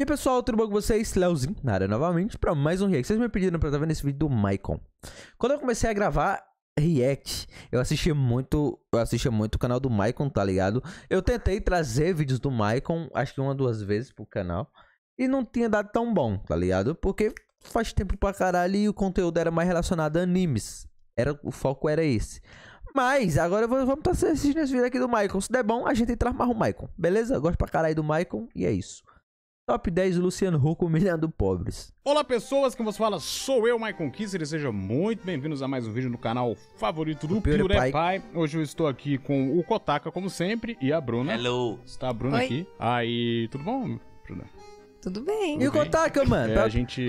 E aí, pessoal, tudo bom com vocês? Leozinho na área novamente para mais um react. Vocês me pediram para estar vendo esse vídeo do Maicon. Quando eu comecei a gravar react, eu assistia muito o canal do Maicon, tá ligado? Eu tentei trazer vídeos do Maicon, acho que uma ou duas vezes pro canal, e não tinha dado tão bom, tá ligado? Porque faz tempo pra caralho e o conteúdo era mais relacionado a animes. O foco era esse. Mas agora vamos estar assistindo esse vídeo aqui do Maicon. Se der bom, a gente entra mais o Maicon, beleza? Eu gosto pra caralho do Maicon e é isso. Top 10 Luciano Huck humilhando pobres. Olá, pessoas, quem vos fala sou eu, Maicon Kuster, e sejam muito bem-vindos a mais um vídeo no canal favorito do PewDiePie. Hoje eu estou aqui com o Kotaka, como sempre, e a Bruna. Hello. Está a Bruna aqui. Aí, tudo bom, Bruna? Tudo bem. E o Kotaka, mano? É, a gente...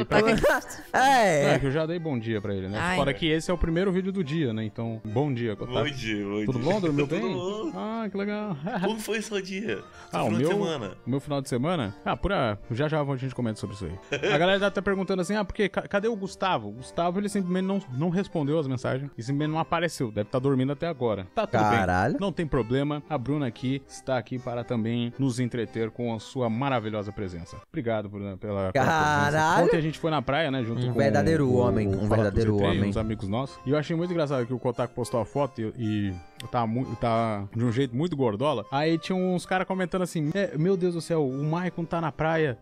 É, que eu já dei bom dia pra ele, né? Ai. Fora que esse é o primeiro vídeo do dia, né? Então, bom dia, Kotaka. Bom dia, bom dia. Tudo bom? Dormiu bem? Tudo bom. Ah, que legal. Como foi o seu dia? O meu final de semana? Ah, já a gente comenta sobre isso aí. A galera tá perguntando assim, ah, porque cadê o Gustavo? O Gustavo, ele simplesmente não respondeu as mensagens e simplesmente não apareceu. Deve estar dormindo até agora. Tá tudo bem. Não tem problema. A Bruna aqui está aqui para também nos entreter com a sua maravilhosa presença. Obrigado, Bruna, pela presença. Ontem a gente foi na praia, né? Junto com um verdadeiro homem. Uns amigos nossos. E eu achei muito engraçado que o Kotaka postou a foto e tá de um jeito muito gordola. Aí tinha uns caras comentando assim, meu Deus do céu, o Maicon tá na praia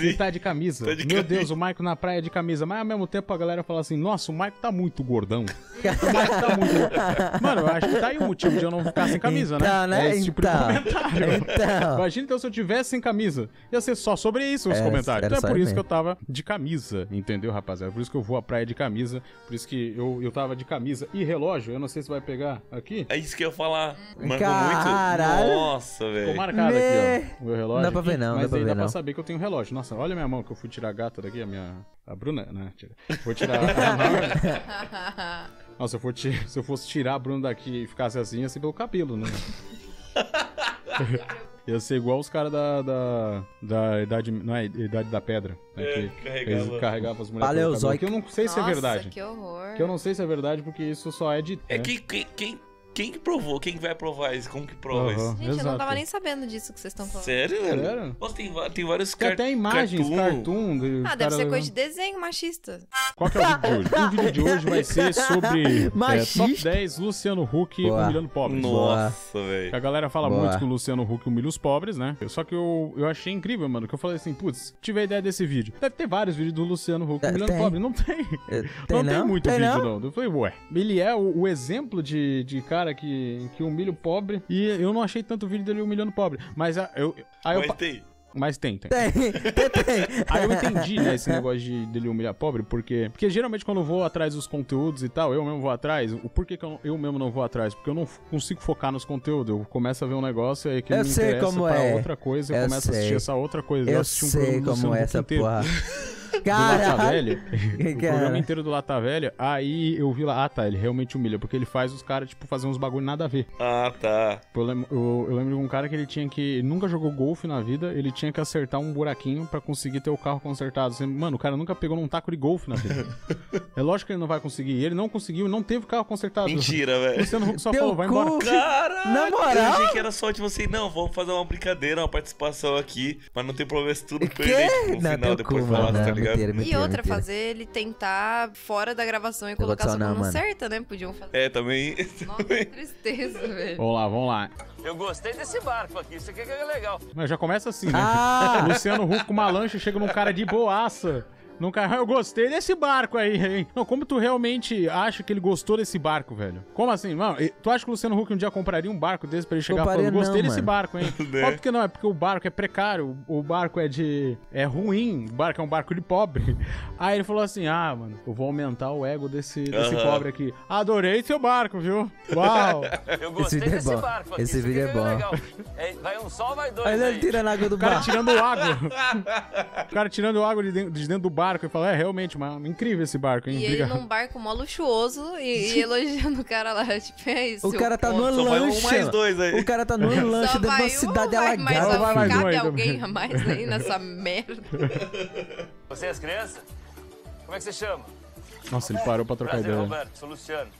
e tá de camisa. Meu Deus, o Maicon na praia de camisa. Mas ao mesmo tempo a galera fala assim, nossa, o Maicon tá muito gordão. O Maicon tá muito gordão. Mano, eu acho que tá aí o motivo de eu não ficar sem camisa, então, né? É esse tipo de comentário. Então. Imagina então se eu tivesse sem camisa. Ia ser só sobre isso os comentários. Então é por isso mesmo que eu tava de camisa, entendeu, rapaziada? Por isso que eu vou à praia de camisa, por isso que eu tava de camisa e relógio, eu não sei se vai pegar aqui. É isso que eu ia falar. Caralho. Muito. Nossa, velho. Ficou marcado aqui, ó, o meu relógio. Não dá pra ver não, mas dá pra saber que eu tenho um relógio. Nossa, olha minha mão que eu fui tirar a gata daqui, a Bruna, né? Vou tirar a mão. Nossa, se eu fosse tirar a Bruna daqui e ficasse assim, ia ser pelo cabelo, né? Ia ser igual os caras da idade... Não é idade da pedra. Né, que carregava as mulheres. Paleozoico. Que eu não sei se é verdade. Que horror. Que eu não sei se é verdade, porque isso só é de... É quem que provou? Quem vai provar isso? Como que prova isso? Gente, exato. Eu não tava nem sabendo disso que vocês estão falando. Sério, velho? Nossa, tem vários cartoons. Tem até imagens, cartoon. Ah, deve ser coisa de desenho machista. Qual que é o vídeo de hoje? O vídeo de hoje vai ser sobre Top 10 Luciano Huck humilhando pobres. Nossa, velho. A galera fala muito que o Luciano Huck humilha os pobres, né? Só que eu achei incrível, mano, que eu falei assim, putz, tive a ideia desse vídeo. Deve ter vários vídeos do Luciano Huck humilhando pobres. Não tem. Não tem muito vídeo, não. Eu falei, ué, ele é o exemplo de cara que humilha o pobre, e eu não achei tanto vídeo dele humilhando o pobre, mas tem. Aí eu entendi, né, esse negócio dele humilhar pobre, porque geralmente quando eu vou atrás dos conteúdos e tal, eu mesmo vou atrás. Por que eu mesmo não vou atrás? Porque eu não consigo focar nos conteúdos. Eu começo a ver um negócio aí que me interessa pra outra coisa, eu começo a assistir essa outra coisa. Eu assisti um programa como essa porra. Cara, Lata Velha, o programa inteiro do Lata Velha, aí eu vi lá, ah tá, ele realmente humilha, porque ele faz os caras, tipo, fazer uns bagulho nada a ver. Ah, tá. Eu lembro de um cara que ele tinha que, ele nunca jogou golfe na vida, ele tinha que acertar um buraquinho pra conseguir ter o carro consertado. Mano, o cara nunca pegou num taco de golfe na vida. É lógico que ele não vai conseguir, e ele não conseguiu, não teve o carro consertado. Mentira, velho. Você não, só falou, vai embora. Caraca, na moral? Eu achei que era só, tipo assim, não, vamos fazer uma brincadeira, uma participação aqui, mas não tem problema se tudo perder no final, depois falar, tá ligado? Mentira, e outra, fazer ele tentar fora da gravação e colocar sua mão certa, né? Podiam fazer. É, também. Nossa, que tristeza, velho. Vamos lá, vamos lá. Eu gostei desse barco aqui, isso aqui é legal. Mas já começa assim, né? Ah! Luciano Huck com uma lancha, chega num cara de boaça. Num carro, eu gostei desse barco aí, hein? Não, como tu realmente acha que ele gostou desse barco, velho? Como assim, mano? Tu acha que o Luciano Huck um dia compraria um barco desse pra ele chegar falando, eu gostei desse barco, hein? Óbvio que não, é porque o barco é precário, o barco é ruim, o barco é um barco de pobre. Aí ele falou assim, ah, mano, eu vou aumentar o ego desse pobre aqui. Adorei seu barco, viu? Uau! Eu gostei desse barco aqui. Esse vídeo é bom. Legal. Vai um sol, vai dois. Mas ele tira na água do barco. O cara tirando água. O cara tirando água de dentro do barco. Eu falo, realmente, mano, incrível esse barco, hein? E ele num barco mó luxuoso e elogiando o cara lá, tipo, é isso. O cara tá numa lancha. Mais dois aí. O cara tá numa lancha dentro de uma cidade alagada. Cabe alguém a mais aí nessa merda. Vocês, crianças? Como é que você chama? Nossa, ele parou pra trocar ideia. Prazer, Roberto, sou Luciano.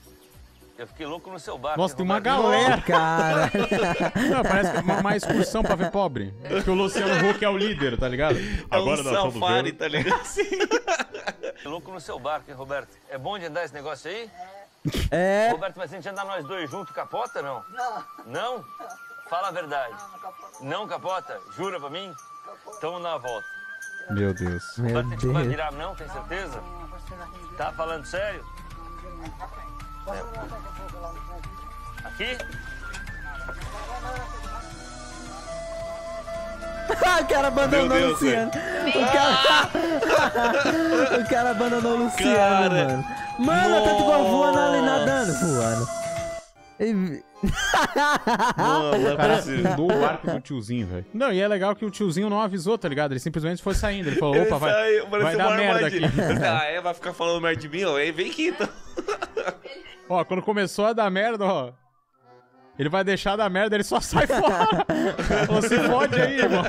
Eu fiquei louco no seu bar. Nossa, tem uma galera, cara. Não, parece que é uma excursão pra ver pobre. Porque o Luciano Huck é o líder, tá ligado? É agora um safari, tá ligado? Louco no seu barco, hein, Roberto? É bom de andar esse negócio aí? É. Roberto, mas se a gente andar nós dois juntos, capota, não? Não. Não? Fala a verdade. Não, não capota. Não capota? Jura pra mim? Capota. Então vamos dar uma volta. Meu Deus. Meu Deus. Não vai virar, não? Tem certeza? Não. Tá falando sério? É. Aqui? O cara abandonou o Luciano. O cara abandonou o Luciano, cara. Mano. Mano, até tu voando ali nadando. Voando. Mano, cara, fundou o barco do tiozinho, velho. Não, e é legal que o tiozinho não avisou, tá ligado? Ele simplesmente foi saindo. Ele falou: opa, vai dar merda aqui. Ah, é? Vai ficar falando merda de mim? Ó, vem aqui então. Ó, quando começou a dar merda, ó. Ele vai deixar da merda, ele só sai fora. Você pode aí, irmão.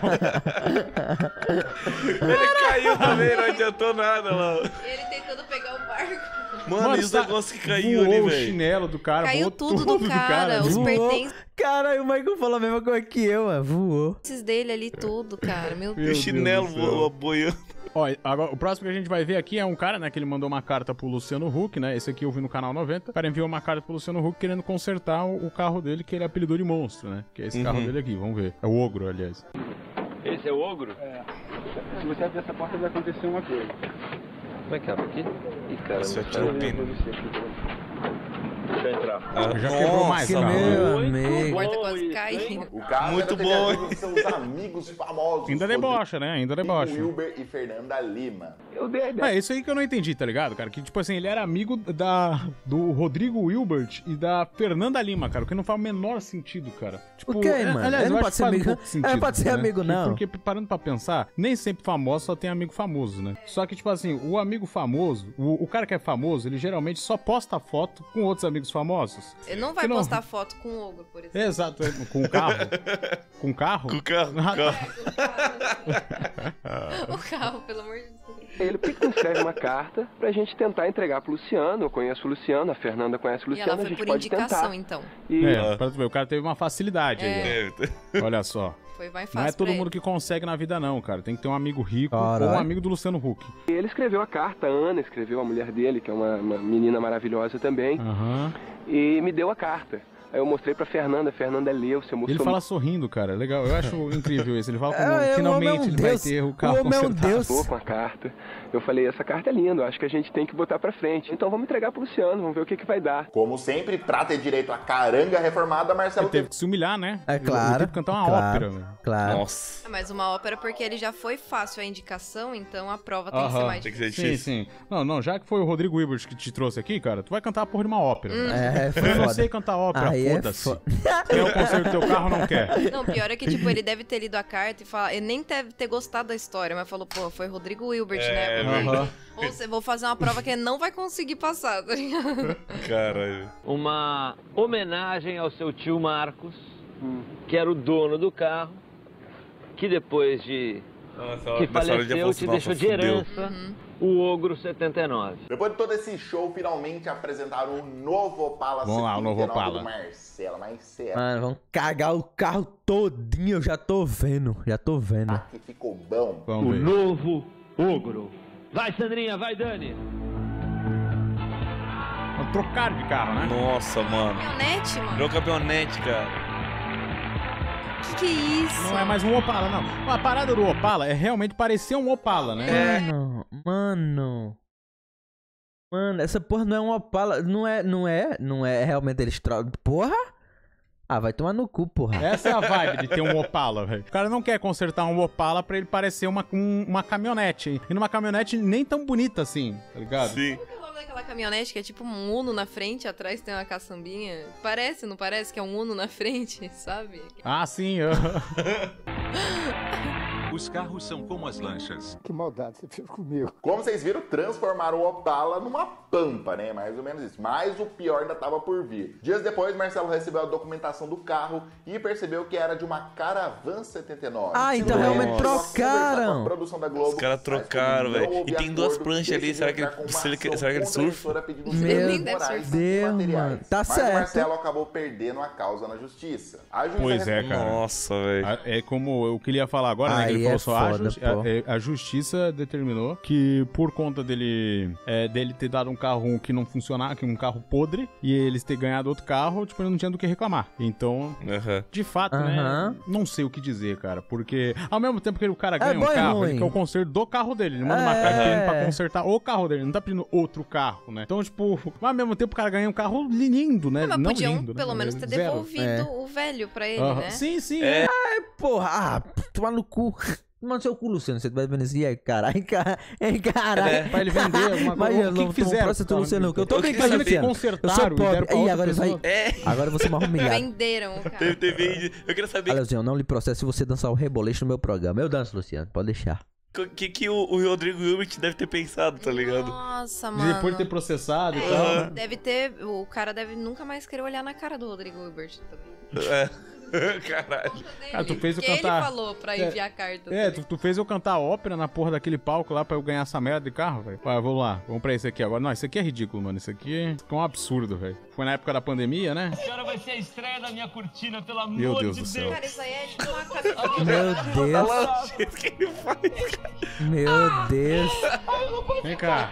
Ele caiu também, não adiantou nada, mano. Ele tentando pegar o barco. Mano, esse negócio que caiu ali, velho. O chinelo do cara, caiu tudo do cara. Os pertences. Cara, e o Maicon falou a mesma coisa que eu, mano. Voou. Esses dele ali, tudo, cara. Meu Deus. O chinelo voou, boiando. Ó, agora, o próximo que a gente vai ver aqui é um cara, né, que ele mandou uma carta pro Luciano Huck, né, esse aqui eu vi no canal 90, o cara enviou uma carta pro Luciano Huck querendo consertar o carro dele, que ele apelidou de monstro, né, que é esse carro dele aqui, vamos ver, é o Ogro, aliás. Esse é o Ogro? É. Se você abrir essa porta vai acontecer uma coisa. Como é que abre aqui? Ih, cara, você atirou o pino. Deixa eu entrar. Ah, já quebrou mais, cara. Muito bom. Seus amigos famosos. Ainda debocha, né? Ainda debocha. Wilbert e Fernanda Lima. É isso aí que eu não entendi, tá ligado, cara? Que tipo assim, ele era amigo do Rodrigo Wilbert e da Fernanda Lima, cara. O que não faz o menor sentido, cara. Tipo, o que, mano? Aliás, ele não pode ser amigo. Ele pode ser amigo, não. Porque parando pra pensar, nem sempre famoso só tem amigo famoso, né? Só que tipo assim, o amigo famoso, o cara que é famoso, ele geralmente só posta foto com outros amigos famosos. Ele não vai postar foto com o Ogro, por exemplo. Exato, com o carro. Com o carro? Com o carro. O carro, pelo amor de Deus. Ele escreve uma carta pra gente tentar entregar pro Luciano. Eu conheço o Luciano, a Fernanda conhece o Luciano. E ela foi por indicação, então. É, pra tu ver, o cara teve uma facilidade aí. Olha só. Foi mais fácil. Não é todo mundo que consegue na vida, não, cara. Tem que ter um amigo rico ou um amigo do Luciano Huck. Ele escreveu a carta, a Ana escreveu, a mulher dele, que é uma menina maravilhosa também. E me deu a carta. Aí eu mostrei pra Fernanda, a Fernanda leu, você mostrou... Ele fala sorrindo, cara, legal, eu acho incrível isso, ele fala como finalmente ele vai ter o carro consertado. Com a carta. Eu falei, essa carta é linda, eu acho que a gente tem que botar pra frente, então vamos entregar pro Luciano, vamos ver o que que vai dar. Como sempre, pra ter direito a caranga reformada, Marcelo teve que se humilhar, né? É claro. Ele teve que cantar uma ópera, velho. Claro. Nossa. Mas uma ópera porque ele já foi fácil a indicação, então a prova tem que ser mais difícil. Sim, sim. Não, não, já que foi o Rodrigo Wilbert que te trouxe aqui, cara, tu vai cantar a porra de uma ópera. Eu não sei cantar ópera. Foda-se. Eu conserto teu carro, não quer. Não, pior é que, tipo, ele deve ter lido a carta e falar, ele nem deve ter gostado da história, mas falou, pô, foi Rodrigo Wilbert, né? Ou vou fazer uma prova que ele não vai conseguir passar, tá ligado? Caralho. Uma homenagem ao seu tio Marcos, que era o dono do carro, que depois de... que faleceu, te deixou de herança... O Ogro 79. Depois de todo esse show, finalmente apresentaram um novo Opala. Vamos lá, o novo Opala do Marcelo, mas será? Mano, vão cagar o carro todinho, eu já tô vendo, já tô vendo. Ah, que ficou bom. Vamos ver. Novo Ogro. Vai, Sandrinha, vai, Dani. Vamos trocar de carro, né? Nossa, mano. Caminhonete, mano. Virou caminhonete, cara. Que isso? Não é mais um Opala, não. A parada do Opala é realmente parecer um Opala, né? Mano, essa porra não é um Opala. Não é realmente eles trocam. Porra? Ah, vai tomar no cu, porra. Essa é a vibe de ter um Opala, velho. O cara não quer consertar um Opala pra ele parecer uma caminhonete. E numa caminhonete nem tão bonita assim, tá ligado? Sim. Aquela caminhonete que é tipo um Uno na frente, atrás tem uma caçambinha. Parece, não parece que é um Uno na frente, sabe? Ah, sim. O Os carros são como as lanchas. Que maldade, você fez comigo. Como vocês viram, transformaram o Opala numa pampa, né? Mais ou menos isso. Mas o pior ainda estava por vir. Dias depois, Marcelo recebeu a documentação do carro e percebeu que era de uma Caravan 79. Ah, então realmente trocaram. A produção da Globo. Os caras trocaram, velho. E tem duas planchas ali. Será que ele surfa? Meu Deus, mano. Tá certo. Marcelo acabou perdendo a causa na justiça. A justiça pois é, cara. Nossa, velho. É como o que ele ia falar agora, né? Ele falou só, a justiça determinou que por conta dele ter dado um carro que não funcionava, que um carro podre, e eles ter ganhado outro carro, tipo, ele não tinha do que reclamar. Então, de fato, né? Não sei o que dizer, cara. Porque ao mesmo tempo que o cara ganha um carro, ele quer o conserto do carro dele. Ele manda uma carta pedindo pra consertar o carro dele. Ele não tá pedindo outro carro, né? Então, tipo, mas ao mesmo tempo o cara ganha um carro lindo, né? Mas não podiam, lindo, pelo menos, ter devolvido o velho pra ele, né? Sim, sim. Ai, porra. Ah, toma no cu. Mano, seu cu, Luciano, você vai vender assim, caralho. Pra ele vender alguma coisa. Mas o que fizeram? Eu tô brincando, Luciano. Consertaram, eu sou pobre. E agora pessoa... Agora você vai humilhar. Venderam, cara. Eu queria saber... Olha, Luciano, não lhe processo se você dançar o reboleixo no meu programa. Eu danço, Luciano, pode deixar. Que o Rodrigo Wilbert deve ter pensado, tá ligado? Nossa, mano. Depois de ter processado e tal. Deve ter... O cara deve nunca mais querer olhar na cara do Rodrigo Wilbert também. Caralho. Ah, tu fez eu cantar... ele falou pra enviar carta. Tu fez eu cantar ópera na porra daquele palco lá pra eu ganhar essa merda de carro, velho. Ah, vamos lá. Vamos pra isso aqui agora. Não, isso aqui é ridículo, mano. Isso aqui é um absurdo, velho. Foi na época da pandemia, né? Agora vai ser a estreia da minha cortina, pelo amor de Deus. Meu Deus do céu. Cara, isso aí é de uma cabeça. Meu Deus. Que ele faz, cara. Meu Deus. Vem cá.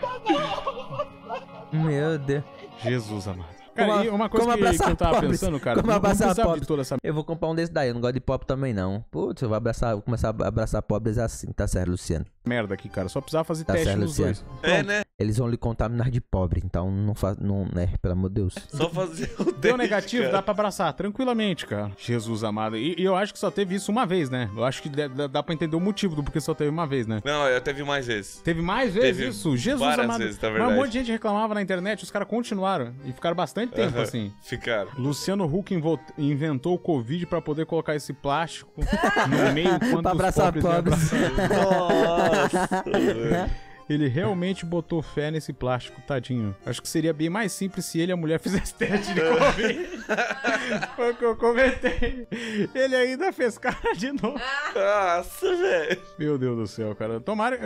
Meu Deus. Jesus amado. Cara, e uma coisa que eu tava pensando, cara, como abraçar pobre. Toda essa... Eu vou comprar um desse daí, eu não gosto de pobre também, não. Putz, eu vou começar a abraçar pobres assim, tá certo, Luciano? Merda aqui, cara, só precisava fazer teste nos dois. É, né? Eles vão lhe contaminar de pobre, então não faz, não, né, pelo amor de Deus. Só fazer o teste, deu negativo, cara. Dá pra abraçar, tranquilamente, cara. Jesus amado, e eu acho que só teve isso uma vez, né? Eu acho que dá pra entender o motivo do porquê só teve uma vez, né? Não, eu teve mais vezes. Teve mais vezes isso? Jesus amado. Vezes, tá. Mas um monte de gente reclamava na internet, os caras continuaram e ficaram bastante tempo assim. Ficaram. Luciano Huck inventou o Covid pra poder colocar esse plástico no meio quando pra abraçar os pobres. Nossa, velho. Ele realmente botou fé nesse plástico, tadinho. Acho que seria bem mais simples se ele e a mulher fizessem teste de Covid. Foi o que eu comentei. Ele ainda fez cara de novo. Nossa, velho. Meu Deus do céu, cara. Tomara...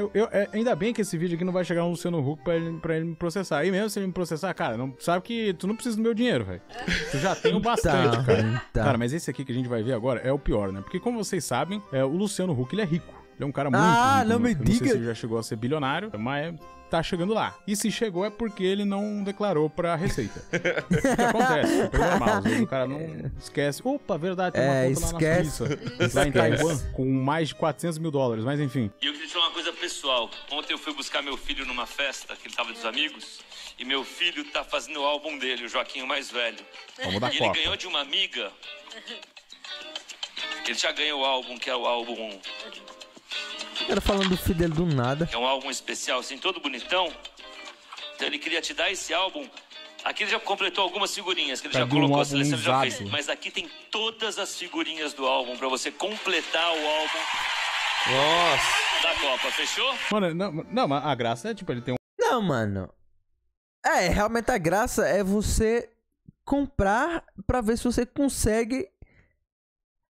ainda bem que esse vídeo aqui não vai chegar no Luciano Huck pra ele me processar. E mesmo se ele me processar, cara, não, sabe que tu não precisa do meu dinheiro, velho. Tu já tem o bastante, cara. Cara, mas esse aqui que a gente vai ver agora é o pior, né? Porque como vocês sabem, o Luciano Huck, ele é rico. Ele é um cara muito rico, não me diga. Não sei se ele já chegou a ser bilionário, mas tá chegando lá. E se chegou é porque ele não declarou pra Receita. O que acontece? Às vezes o cara não esquece. Opa, verdade, tem uma conta lá na Suíça. Lá em Taiwan, com mais de $400 mil, mas enfim. E eu queria te falar uma coisa pessoal. Ontem eu fui buscar meu filho numa festa, que ele tava dos amigos, e meu filho tá fazendo o álbum dele, o Joaquim, o mais velho. Vamos dar Ele ganhou de uma amiga. Ele já ganhou o álbum, que é o álbum... O cara falando do Fidel do nada. É um álbum especial, assim, todo bonitão. Então ele queria te dar esse álbum. Aqui ele já completou algumas figurinhas, que ele já colocou a seleção, já fez. Mas aqui tem todas as figurinhas do álbum, pra você completar o álbum. Nossa. Da Copa, fechou? Mano, não, mas a graça é, tipo, ele tem um... Não, mano. Realmente a graça é você comprar pra ver se você consegue...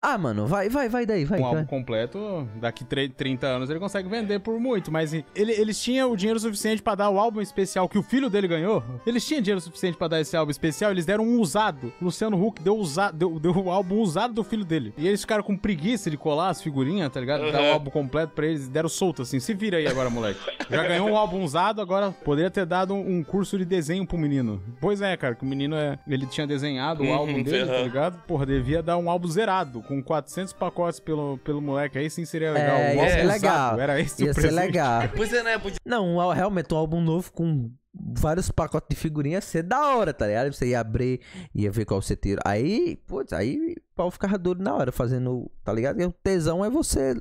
Ah, mano, vai daí, vai. Um álbum completo, daqui 30 anos ele consegue vender por muito, mas eles tinham o dinheiro suficiente pra dar o álbum especial que o filho dele ganhou. Eles tinham dinheiro suficiente pra dar esse álbum especial, eles deram um usado. Luciano Huck deu o álbum usado do filho dele. E eles ficaram com preguiça de colar as figurinhas, tá ligado? Dar o álbum completo pra eles, deram solto assim. Se vira aí agora, moleque. Já ganhou um álbum usado, agora poderia ter dado um curso de desenho pro menino. Pois é, cara, que o menino, ele tinha desenhado o álbum dele, tá ligado? Porra, devia dar um álbum zerado. Com 400 pacotes pelo moleque, aí sim seria legal. Ia ser legal. Era esse ia o presente. Ser legal. Pois é, né? Podia... Não, realmente, um álbum novo com vários pacotes de figurinha ia ser da hora, tá ligado? Você ia abrir, ia ver qual você tira. Aí, putz, aí o pau ficava duro na hora, fazendo, tá ligado? E o tesão é você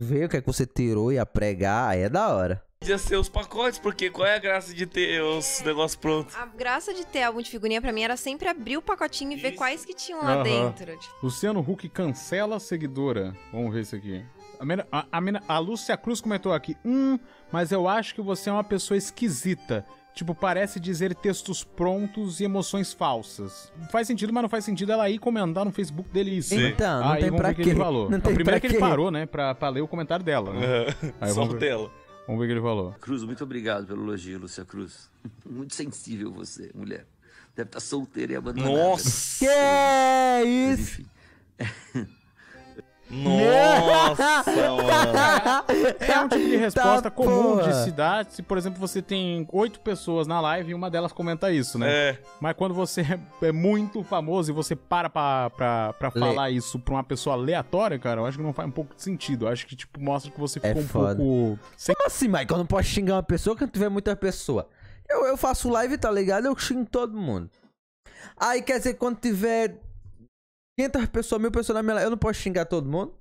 ver o que é que você tirou e pregar, aí é da hora. Podia ser os pacotes, porque qual é a graça de ter os negócios prontos? A graça de ter álbum de figurinha pra mim era sempre abrir o pacotinho e ver quais que tinham lá dentro. Luciano Huck cancela a seguidora. Vamos ver isso aqui. A Lúcia Cruz comentou aqui. Mas eu acho que você é uma pessoa esquisita. Tipo, parece dizer textos prontos e emoções falsas. Faz sentido, mas não faz sentido ela ir comentar no Facebook dele isso. Então, não tem pra quê. Primeiro que ele parou, né? Pra ler o comentário dela. Né? Aí, só dela. Vamos ver o que ele falou. Cruz, muito obrigado pelo elogio, Lúcia Cruz. Muito sensível você, mulher. Deve estar solteira e abandonada. Nossa! Que é isso? Nossa, mano. É um tipo de resposta comum de se dar. Se, por exemplo, você tem 8 pessoas na live e uma delas comenta isso, né? É. Mas quando você é muito famoso e você para pra falar isso pra uma pessoa aleatória, cara, eu acho que não faz um pouco de sentido. Eu acho que, tipo, mostra que você ficou um pouco... Como assim, Maicon? Eu não posso xingar uma pessoa quando tiver muita pessoa. Eu faço live, tá ligado? Eu xingo todo mundo. Aí, quer dizer, quando tiver... 500 pessoas, 1000 pessoas na minha live, eu não posso xingar todo mundo?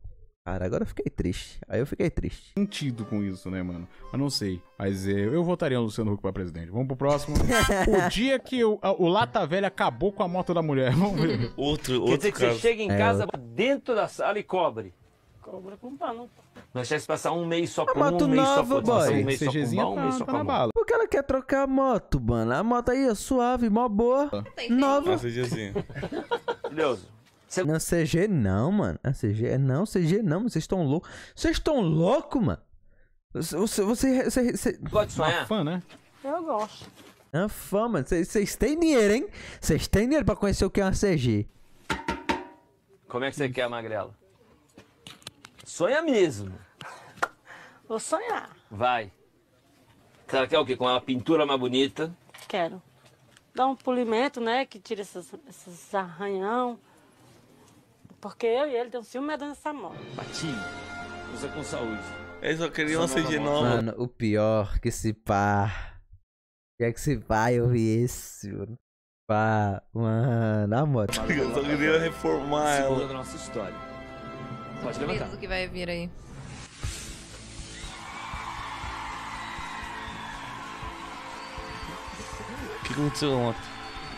Cara, agora eu fiquei triste. Aí eu fiquei triste. Sentido com isso, né, mano? Mas não sei. Mas eu votaria no Luciano Huck pra presidente. Vamos pro próximo. O dia que o Lata Velha acabou com a moto da mulher. Vamos ver. Quer dizer que você chega em casa, dentro da sala e cobre. Cobra com pano. Nós temos que passar um mês só com moto nova, boy. Um mês só com bala. Porque ela quer trocar a moto, mano. A moto aí é suave, mó boa. Nova. Beleza. Não, CG não, mano. CG não. Vocês estão loucos. Vocês estão loucos, mano. Você gosta de sonhar? É fã, né? Eu gosto. É fã, mano. Vocês têm dinheiro, hein? Vocês têm dinheiro pra conhecer o que é uma CG. Como é que você quer, Magrela? Sonha mesmo. Vou sonhar. Vai. Você quer o quê? Com uma pintura mais bonita? Quero. Dá um polimento, né? Que tira esses arranhão. Porque eu e ele tem um ciúme dessa moto. Batinho, usa com saúde. Eu só queria uma CG nova. Mano, o pior que se pá. Pior que se pá, eu vi esse, mano. Pá, mano, a moto. Eu só queria reformar ela. Segunda da nossa história. Pode levantar. O que vai vir aí. O que aconteceu ontem?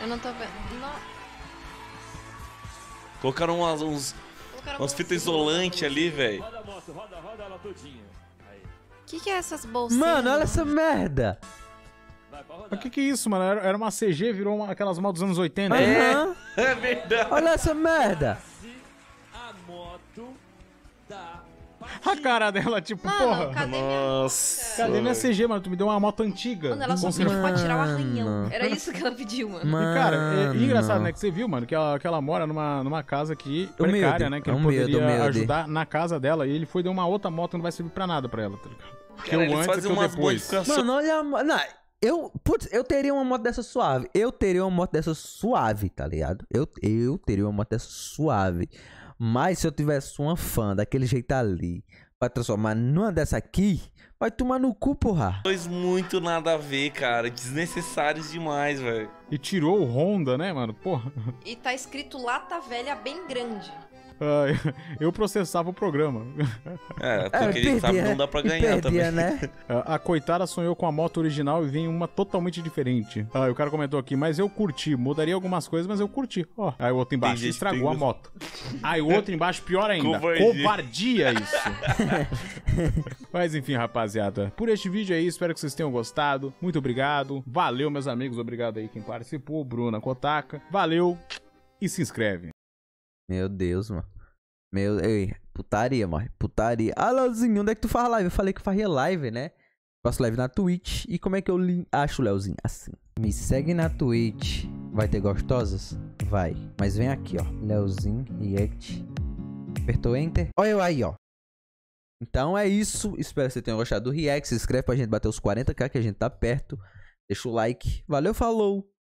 Eu não tô vendo. Não. Colocaram umas fitas isolantes ali, velho. Roda a moto, roda ela todinha. Que é essas bolsinhas? Mano, olha essa merda. O que é isso, mano? Era uma CG, virou aquelas motos dos anos 80. Aham. É verdade. Olha essa merda. A moto da... A cara dela, tipo, mano, porra. Cadê minha CG, mano? Tu me deu uma moto antiga. Mano, ela só pediu pra tirar o arranhão. Era isso que ela pediu, mano. E, cara, é engraçado, né? Que você viu, mano, que ela mora numa casa que precária, né? Que ele poderia ajudar na casa dela. E ele foi dar uma outra moto que não vai servir pra nada pra ela, tá ligado? Porque eu antes e eu depois. Mano, olha... Eu teria uma moto dessa suave. Tá ligado? Eu teria uma moto dessa suave. Mas se eu tivesse uma fã daquele jeito ali pra transformar numa dessa aqui, vai tomar no cu, porra. Dois muito nada a ver, cara. Desnecessários demais, velho. E tirou o Honda, né, mano? Porra. E tá escrito Lata Velha bem grande. Eu processava o programa. Porque ele sabe que não dá pra ganhar também. Né? A coitada sonhou com a moto original e vem uma totalmente diferente. O cara comentou aqui, mas eu curti. Mudaria algumas coisas, mas eu curti. Oh. Aí o outro embaixo estragou a moto. Aí o outro embaixo, pior ainda. Covardia isso. Mas enfim, rapaziada. Por este vídeo aí, espero que vocês tenham gostado. Muito obrigado. Valeu, meus amigos. Obrigado aí quem participou. Bruna Kotaka. Valeu e se inscreve. Meu Deus, mano. Ei, putaria, mano. Putaria. Ah, Leozinho, onde é que tu faz live? Eu falei que eu fazia live, né? Faço live na Twitch. E como é que eu acho o Leozinho? Assim. Me segue na Twitch. Vai ter gostosas? Vai. Mas vem aqui, ó. Leozinho, react. Apertou enter. Olha eu aí, ó. Então é isso. Espero que vocês tenham gostado do react. Se inscreve pra gente bater os 40k que a gente tá perto. Deixa o like. Valeu, falou.